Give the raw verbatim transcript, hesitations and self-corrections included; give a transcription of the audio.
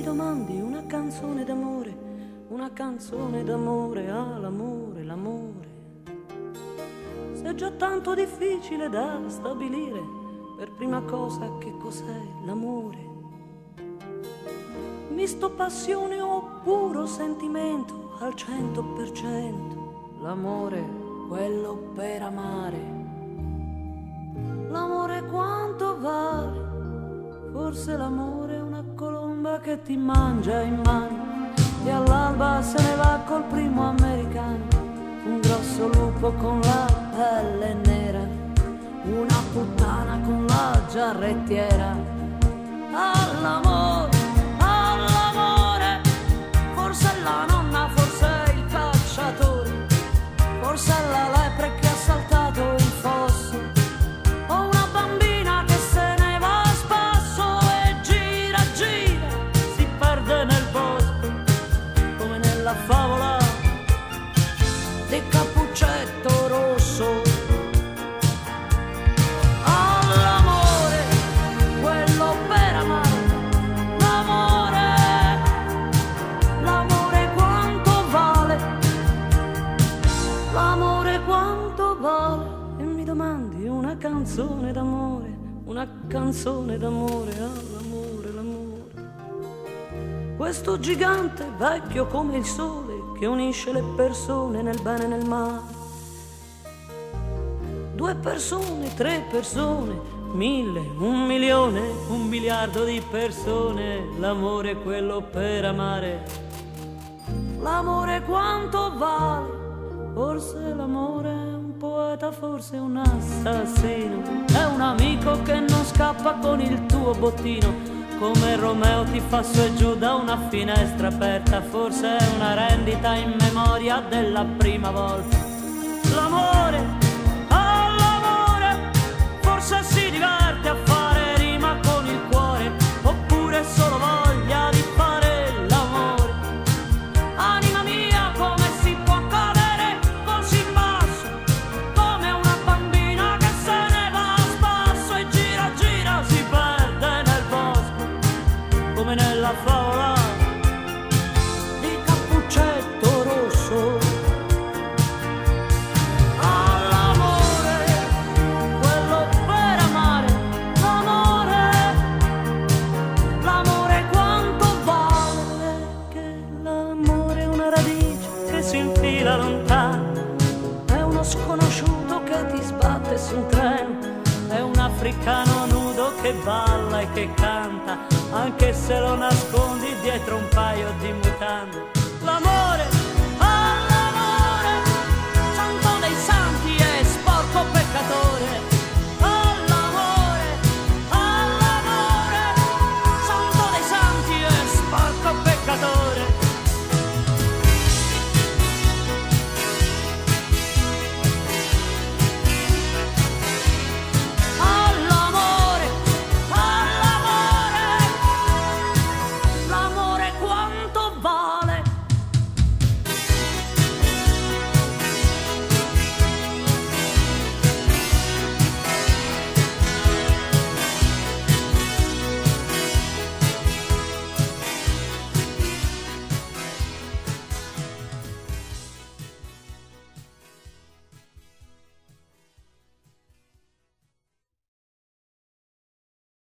mi domandi una canzone d'amore, una canzone d'amore all'amore, l'amore. Se è già tanto difficile da stabilire, per prima cosa che cos'è l'amore. Misto passione o puro sentimento, al cento per cento. L'amore, quello per amare. L'amore quanto vale? Forse l'amore è una colomba che ti mangia in mano e all'alba se ne va col primo americano. Un grosso lupo con la pelle nera, una puttana con la giarrettiera. All'amore, all'amore, forse è la nonna, forse è il cacciatore, forse è la lepre che ha saltato il fosso. Favola di Cappuccetto Rosso. All'amore, quello per amare. L'amore, l'amore quanto vale? L'amore quanto vale? E mi domandi una canzone d'amore, una canzone d'amore all'amore, l'amore. Questo gigante vecchio come il sole che unisce le persone nel bene e nel male. Due persone, tre persone, mille, un milione, un miliardo di persone. L'amore è quello per amare. L'amore quanto vale? Forse l'amore è un poeta, forse un assassino. È un amico che non scappa con il tuo bottino. Come Romeo ti fa su e giù da una finestra aperta, forse è una rendita in memoria della prima volta. L'amore, all'amore, forse si diverte a fare rima con il cuore, oppure solo voglia di fare l'amore. Anima mia, come si può cadere così in basso, come una bambina che se ne va a spasso e gira, gira, si perde nel bosco, come nella favola di Cappuccetto Rosso. All'amore, quello per amare. L'amore, l'amore quanto vale? Che l'amore è una radice che si infila lontano, è uno sconosciuto che ti sbatte su un treno, è un africano nudo che balla e che canta, anche se lo nascondi dietro un paio di mutande.